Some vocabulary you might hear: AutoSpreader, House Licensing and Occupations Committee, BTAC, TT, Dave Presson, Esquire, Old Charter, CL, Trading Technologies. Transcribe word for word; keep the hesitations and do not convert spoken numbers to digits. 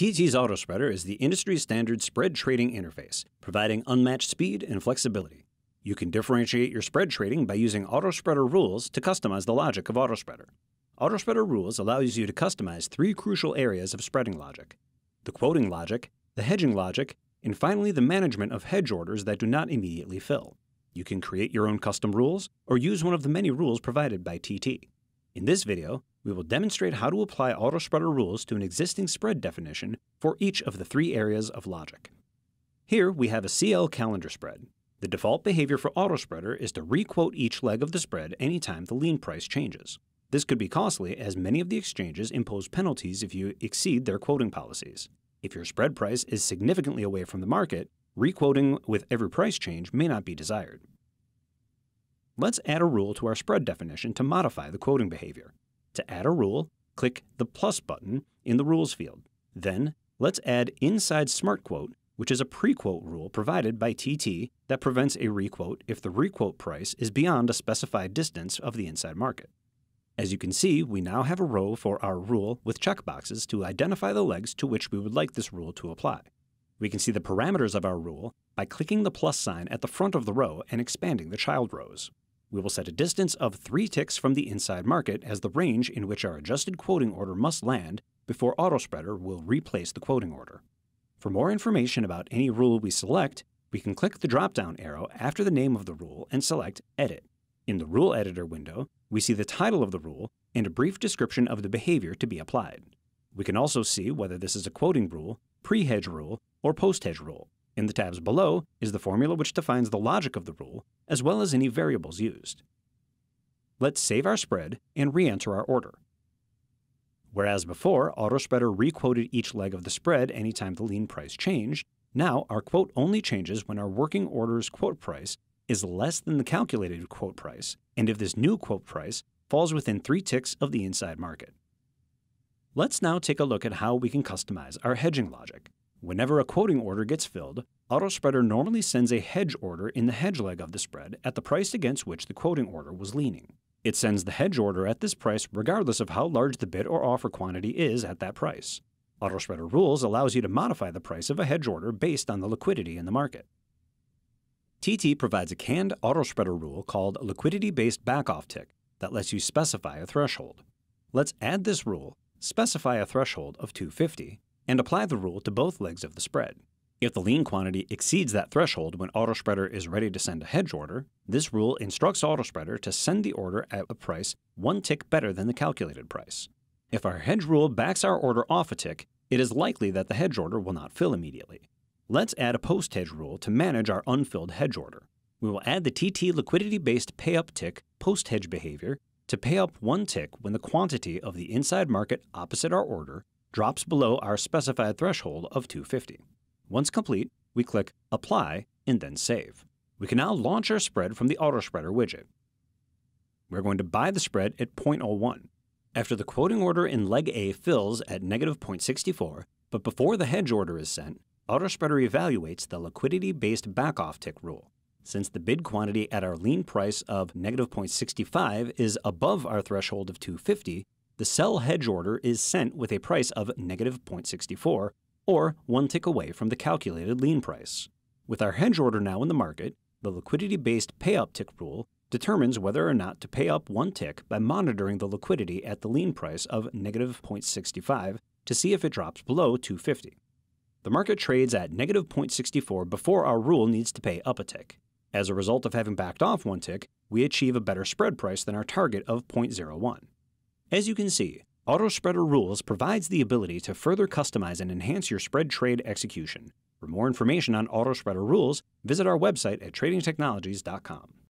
T T's AutoSpreader is the industry-standard spread trading interface, providing unmatched speed and flexibility. You can differentiate your spread trading by using AutoSpreader rules to customize the logic of AutoSpreader. AutoSpreader rules allows you to customize three crucial areas of spreading logic: the quoting logic, the hedging logic, and finally the management of hedge orders that do not immediately fill. You can create your own custom rules or use one of the many rules provided by T T. In this video, we will demonstrate how to apply AutoSpreader rules to an existing spread definition for each of the three areas of logic. Here we have a C L calendar spread. The default behavior for AutoSpreader is to requote each leg of the spread anytime the lean price changes. This could be costly, as many of the exchanges impose penalties if you exceed their quoting policies. If your spread price is significantly away from the market, requoting with every price change may not be desired. Let's add a rule to our spread definition to modify the quoting behavior. To add a rule, click the plus button in the Rules field. Then, let's add Inside Smart Quote, which is a pre-quote rule provided by T T that prevents a requote if the requote price is beyond a specified distance of the inside market. As you can see, we now have a row for our rule with checkboxes to identify the legs to which we would like this rule to apply. We can see the parameters of our rule by clicking the plus sign at the front of the row and expanding the child rows. We will set a distance of three ticks from the inside market as the range in which our adjusted quoting order must land before AutoSpreader will replace the quoting order. For more information about any rule we select, we can click the drop-down arrow after the name of the rule and select Edit. In the Rule Editor window, we see the title of the rule and a brief description of the behavior to be applied. We can also see whether this is a quoting rule, pre-hedge rule, or post-hedge rule. In the tabs below is the formula which defines the logic of the rule, as well as any variables used. Let's save our spread and re-enter our order. Whereas before, AutoSpreader requoted each leg of the spread anytime the lean price changed, now our quote only changes when our working order's quote price is less than the calculated quote price, and if this new quote price falls within three ticks of the inside market. Let's now take a look at how we can customize our hedging logic. Whenever a quoting order gets filled, AutoSpreader normally sends a hedge order in the hedge leg of the spread at the price against which the quoting order was leaning. It sends the hedge order at this price regardless of how large the bid or offer quantity is at that price. AutoSpreader rules allows you to modify the price of a hedge order based on the liquidity in the market. T T provides a canned AutoSpreader rule called Liquidity-Based Backoff Tick that lets you specify a threshold. Let's add this rule, specify a threshold of two hundred fifty, and apply the rule to both legs of the spread. If the lean quantity exceeds that threshold when AutoSpreader is ready to send a hedge order, this rule instructs AutoSpreader to send the order at a price one tick better than the calculated price. If our hedge rule backs our order off a tick, it is likely that the hedge order will not fill immediately. Let's add a post-hedge rule to manage our unfilled hedge order. We will add the T T liquidity-based pay-up tick post-hedge behavior to pay up one tick when the quantity of the inside market opposite our order drops below our specified threshold of two hundred fifty. Once complete, we click Apply and then Save. We can now launch our spread from the AutoSpreader widget. We're going to buy the spread at zero point zero one. After the quoting order in leg A fills at negative zero point six four, but before the hedge order is sent, AutoSpreader evaluates the liquidity-based backoff tick rule. Since the bid quantity at our lean price of negative zero point six five is above our threshold of two hundred fifty, the sell hedge order is sent with a price of negative zero point six four, or one tick away from the calculated lean price. With our hedge order now in the market, the liquidity-based pay-up tick rule determines whether or not to pay up one tick by monitoring the liquidity at the lean price of negative zero point six five to see if it drops below two hundred fifty. The market trades at negative zero point six four before our rule needs to pay up a tick. As a result of having backed off one tick, we achieve a better spread price than our target of zero point zero one. As you can see, AutoSpreader rules provides the ability to further customize and enhance your spread trade execution. For more information on AutoSpreader rules, visit our website at trading technologies dot com.